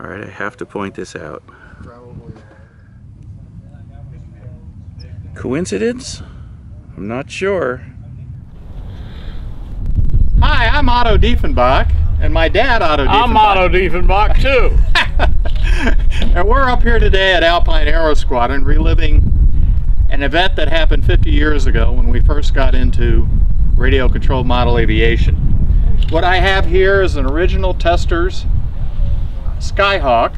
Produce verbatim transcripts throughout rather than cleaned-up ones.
All right, I have to point this out. Probably. Coincidence? I'm not sure. Hi, I'm Otto Dieffenbach, and my dad Otto Dieffenbach. I'm Otto Dieffenbach too. And we're up here today at Alpine Aero Squadron reliving an event that happened fifty years ago when we first got into radio controlled model aviation. What I have here is an original Testors Skyhawk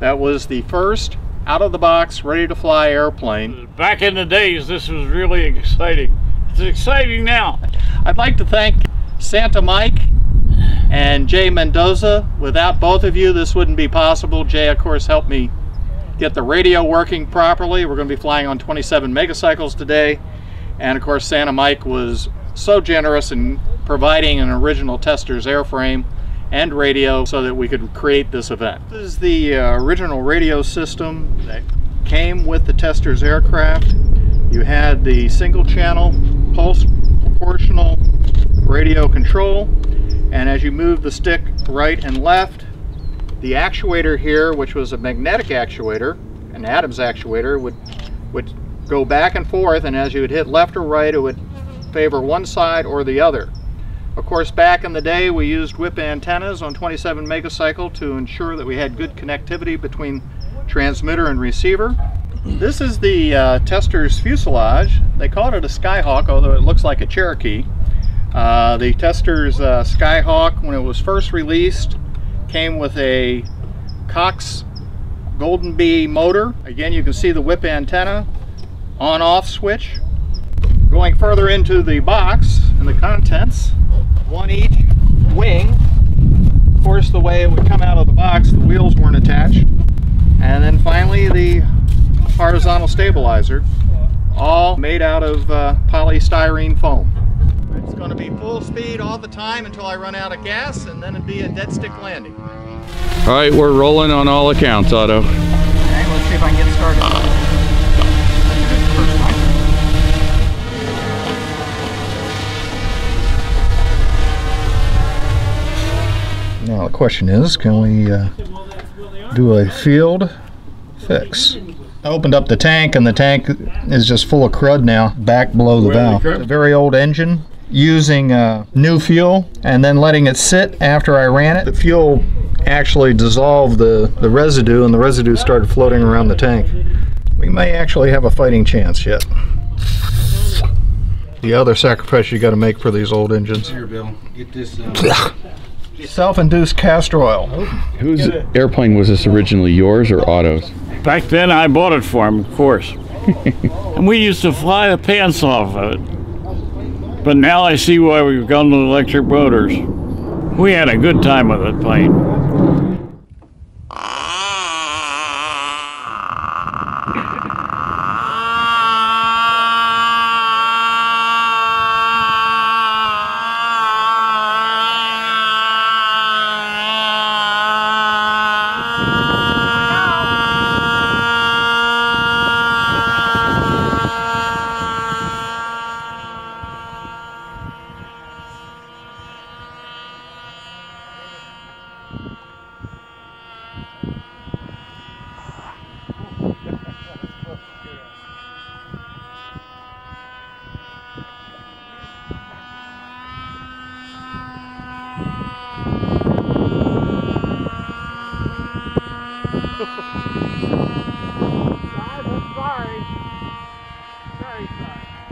that was the first out-of-the-box, ready-to-fly airplane. Back in the days, this was really exciting. It's exciting now. I'd like to thank Santa Mike and Jay Mendoza. Without both of you, this wouldn't be possible. Jay, of course, helped me get the radio working properly. We're going to be flying on twenty-seven megacycles today. And, of course, Santa Mike was so generous in providing an original Testors airframe and radio so that we could create this event. This is the uh, original radio system that came with the Testors aircraft. You had the single channel pulse proportional radio control, and as you move the stick right and left, the actuator here, which was a magnetic actuator, an Adams actuator, would, would go back and forth, and as you would hit left or right, it would favor one side or the other. Of course, back in the day, we used whip antennas on twenty-seven megacycle to ensure that we had good connectivity between transmitter and receiver. This is the uh, Testors fuselage. They called it a Skyhawk, although it looks like a Cherokee. Uh, the Testors uh, Skyhawk, when it was first released, came with a Cox Golden Bee motor. Again, you can see the whip antenna on-off switch. Going further into the box and the contents, one each wing. Of course, the way it would come out of the box, the wheels weren't attached. And then finally, the horizontal stabilizer, all made out of uh, polystyrene foam. It's going to be full speed all the time until I run out of gas, and then it'd be a dead stick landing. All right, we're rolling on all accounts, Otto. Okay, let's see if I can get started. Now the question is, can we uh, do a field fix? I opened up the tank, and the tank is just full of crud now, back below the valve. It's a very old engine, using uh, new fuel and then letting it sit after I ran it. The fuel actually dissolved the, the residue, and the residue started floating around the tank. We may actually have a fighting chance yet. The other sacrifice you got to make for these old engines. Here, Bill, get this. Uh, Self-induced castor oil. Whose airplane was this originally, yours or Otto's? Back then I bought it for him, of course. And we used to fly the pants off of it. But now I see why we've gone to electric motors. We had a good time with that plane.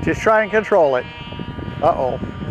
Just try and control it. Uh-oh.